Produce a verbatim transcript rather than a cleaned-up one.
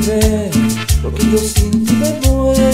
volver, porque yo sin ti me muero.